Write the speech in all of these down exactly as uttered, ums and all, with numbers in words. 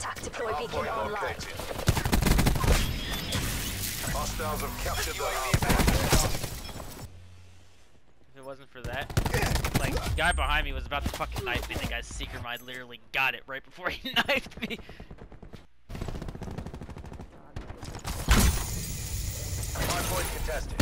Contact deploy beacon online. Hostiles have captured the U A V. If it wasn't for that, like, the guy behind me was about to fucking knife me. The guy's secret mind literally got it right before he knifed me. Hard point contested.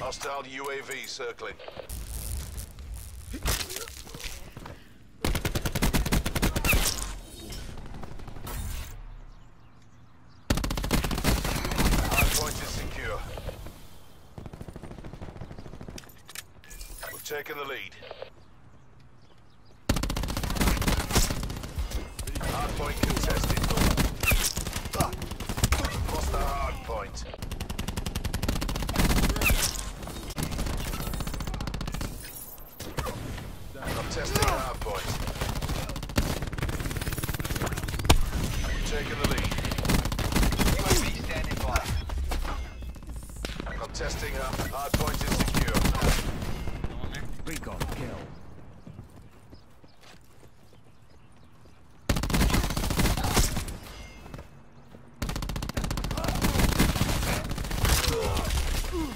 Hostile U A V circling. Hard point is secure. We've taken the lead. Hard point contested. Lost the hard point. Testing our point. I'm taking the lead. U A V standing by. I'm testing up. Hard point is secure. We got kill.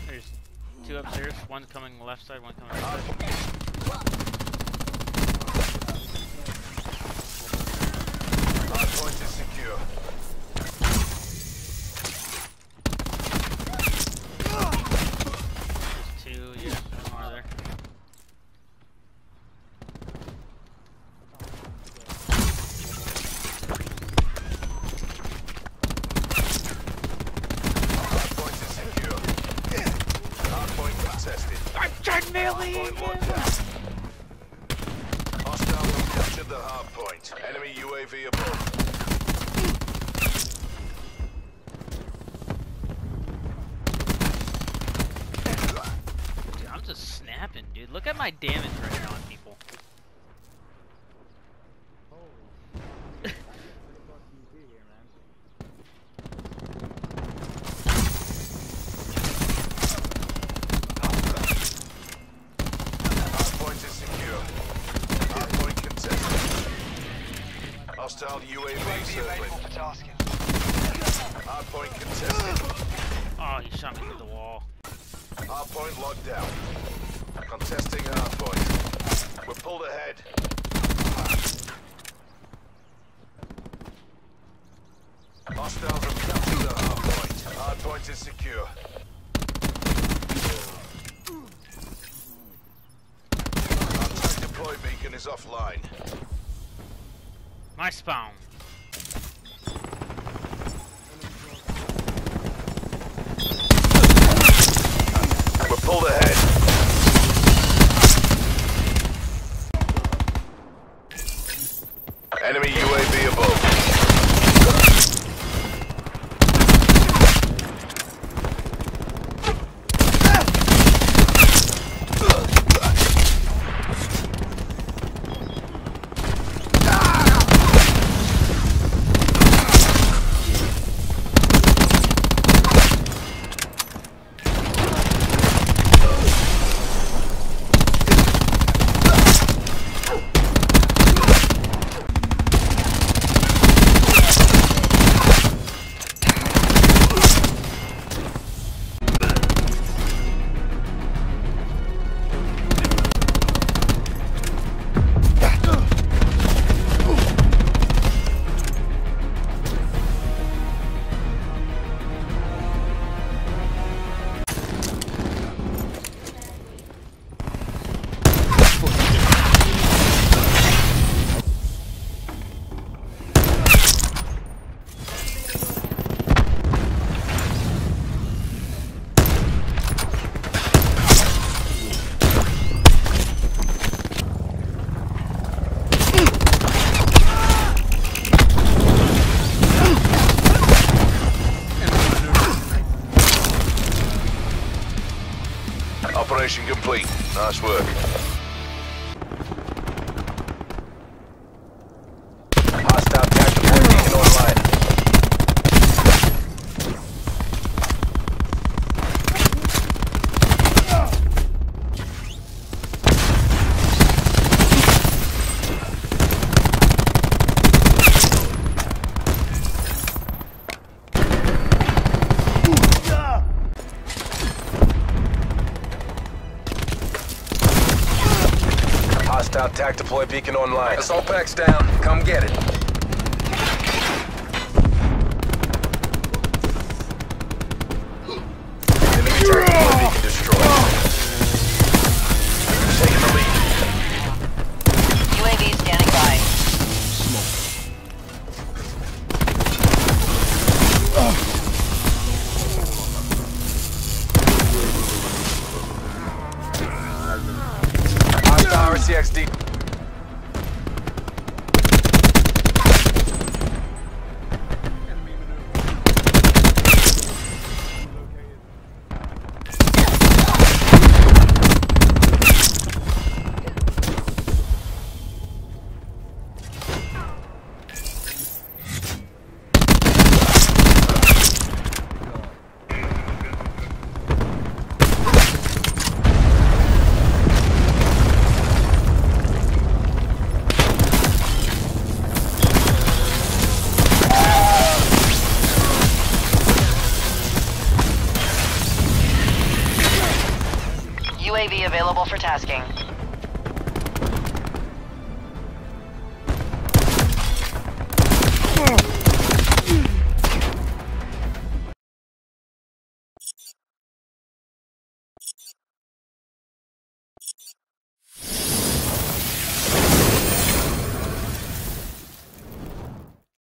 There's two upstairs. One coming left side. One coming right side. Point is secure. There's two, yeah, no more there. Hard point is secure. Hard point contested. I'm trying melee! Captured the hard point. Enemy U A V above. Dude, I'm just snapping, dude. Look at my damage right now on people. Hostile U A V circling. Hard point contested. Oh, he shot me through the wall. Hard point locked down. Contesting hard point. We're pulled ahead. Hostiles have captured the hard point. Hard point is secure. Contact deploy beacon is offline. My spawn. We're pulled ahead. Enemy U A V Operation complete. Nice work. Hostile capture point beacon online. Hostile TAC deploy beacon online. Assault pack's down. Come get it. Enemy TAC deploy beacon destroyed. Taking the lead. U A V standing by. Smoke. Uh. R C X D. Enemy U A V available for tasking.